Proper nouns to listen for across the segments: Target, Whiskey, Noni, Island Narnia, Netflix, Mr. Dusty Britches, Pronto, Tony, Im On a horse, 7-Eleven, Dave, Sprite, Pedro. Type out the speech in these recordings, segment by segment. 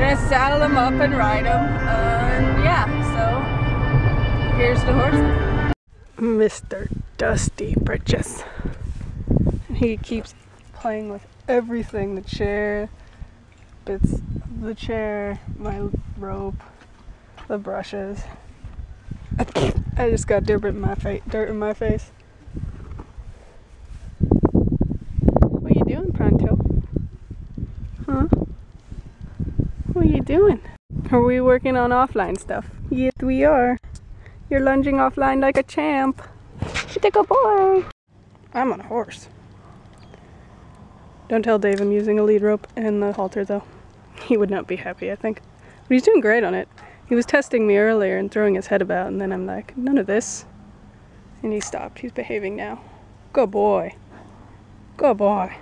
gonna saddle them up and ride them, and yeah, so here's the horse. Mr. Dusty Britches. He keeps playing with everything, the chair, bits of the chair, my rope, the brushes. I just got dirt in my face. What are you doing, Pronto? Huh? What are you doing? Are we working on offline stuff? Yes, we are. You're lunging offline like a champ. You take a boy. I'm on a horse. Don't tell Dave I'm using a lead rope and the halter, though. He would not be happy, I think. But he's doing great on it. He was testing me earlier and throwing his head about, and then I'm like, none of this. And he stopped. He's behaving now. Good boy. Good boy.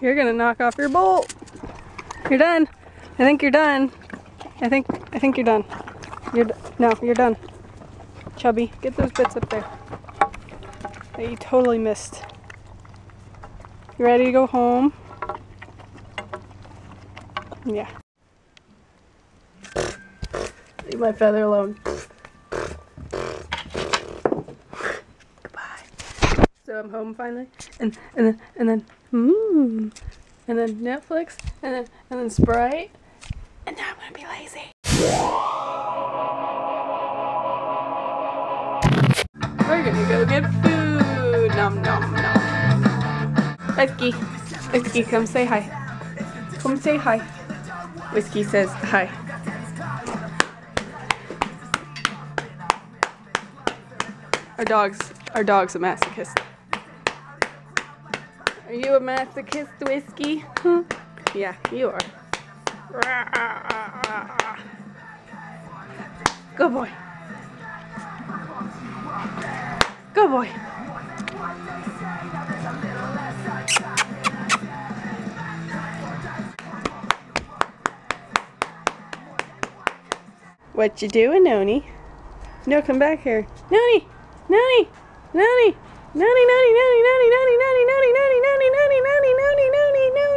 You're gonna knock off your bolt. You're done. I think you're done. I think you're done. No, you're done. Chubby, get those bits up there that you totally missed. You ready to go home? Yeah. Leave my feather alone. Goodbye. So I'm home finally, and then Netflix, and then Sprite, and now I'm gonna be lazy. We're gonna go get food. Nom nom nom. Whiskey, come say hi. Come say hi. Whiskey says hi. Our dog's a masochist. Are you a masochist, Whiskey? Huh? Yeah, you are. Good boy. Good boy. What you doing, Noni? No, come back here. Noni! Noni! Noni! Noni! Noni! Noni! Noni! Noni! Noni! Noni! Noni! Noni! Noni! Noni! Noni! Noni!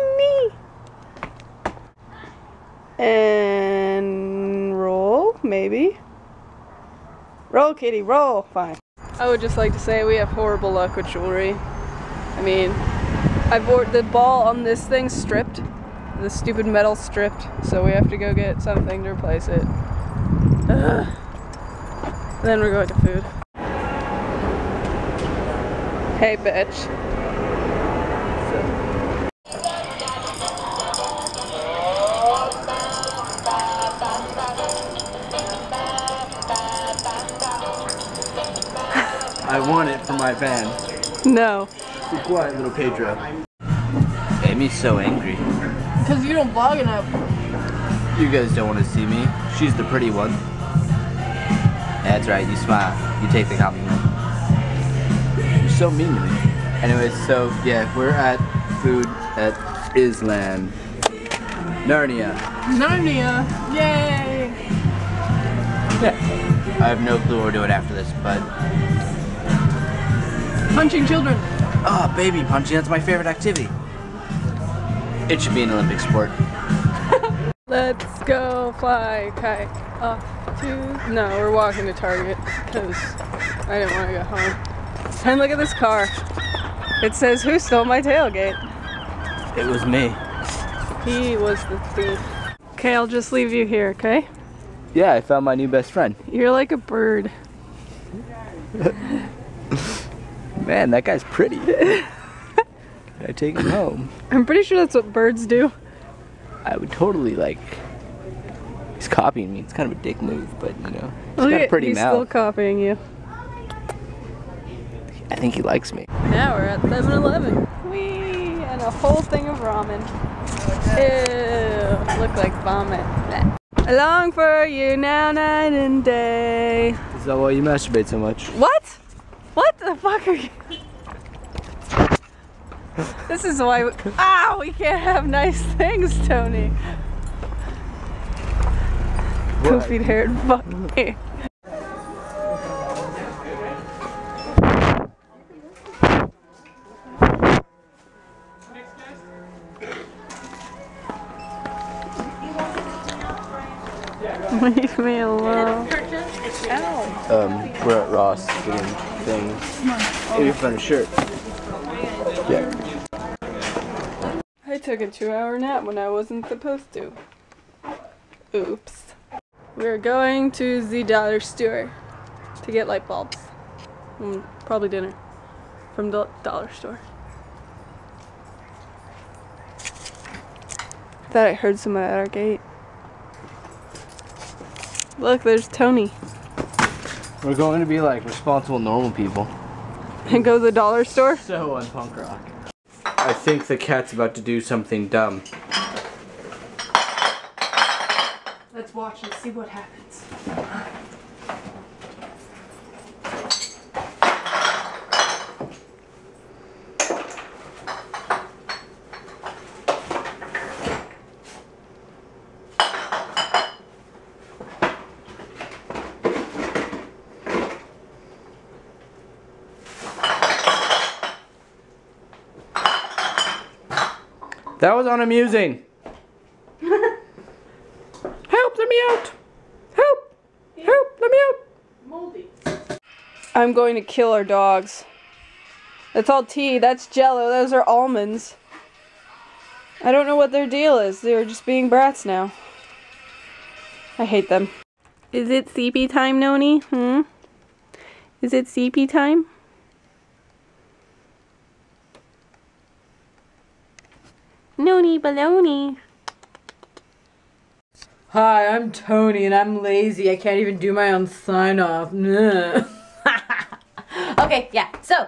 Noni! And roll, maybe. Roll, kitty, roll. Fine. I would just like to say we have horrible luck with jewelry. I mean, I've ordered the ball on this thing stripped, the stupid metal stripped, so we have to go get something to replace it. Ugh. Then we're going to food. Hey, bitch. I want it for my van. No. Be quiet, little Pedro. Amy's so angry. Because you don't vlog enough. You guys don't want to see me. She's the pretty one. That's right, you smile. You take the compliment. So mean to me. Anyways, so yeah, we're at food at Island Narnia. Narnia! Yay! Yeah. I have no clue what we're doing after this, but punching children. Oh, baby punching, that's my favorite activity. It should be an Olympic sport. Let's go fly kite up to no, we're walking to Target because I didn't want to go home. And look at this car. It says, who stole my tailgate? It was me. He was the thief. Okay, I'll just leave you here, okay? Yeah, I found my new best friend. You're like a bird. Man, that guy's pretty. I take him home. I'm pretty sure that's what birds do. I would totally like... He's copying me. It's kind of a dick move, but you know. He's got a pretty mouth. He's still copying you. I think he likes me. Now we're at 7-Eleven. Whee! And a whole thing of ramen. Ew. Look like vomit. Blech. I long for you now, night and day. Is that why you masturbate so much? What? What the fuck are you... This is why we... Ah! We can't have nice things, Tony. Goofy haired fucking... Leave me alone. We're at Ross doing things. If you find a shirt. Yeah. I took a 2-hour nap when I wasn't supposed to. Oops. We're going to the dollar store to get light bulbs. Probably dinner from the dollar store. Thought I heard someone at our gate. Look, there's Tony. We're going to be like responsible normal people. And go to the dollar store? So on punk rock. I think the cat's about to do something dumb. Let's watch and see what happens. That was unamusing. Help, let me out. Help, help, let me out. Moldy. I'm going to kill our dogs. That's all tea, that's jello, those are almonds. I don't know what their deal is. They're just being brats now. I hate them. Is it sleepy time, Noni? Hmm? Is it sleepy time? Noni baloney. Hi, I'm Tony and I'm lazy. I can't even do my own sign off. Okay, yeah. So,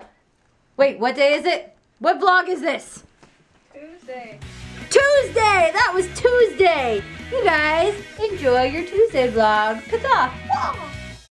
wait, what day is it? What vlog is this? Tuesday. Tuesday! That was Tuesday! You guys, enjoy your Tuesday vlog. Huzzah!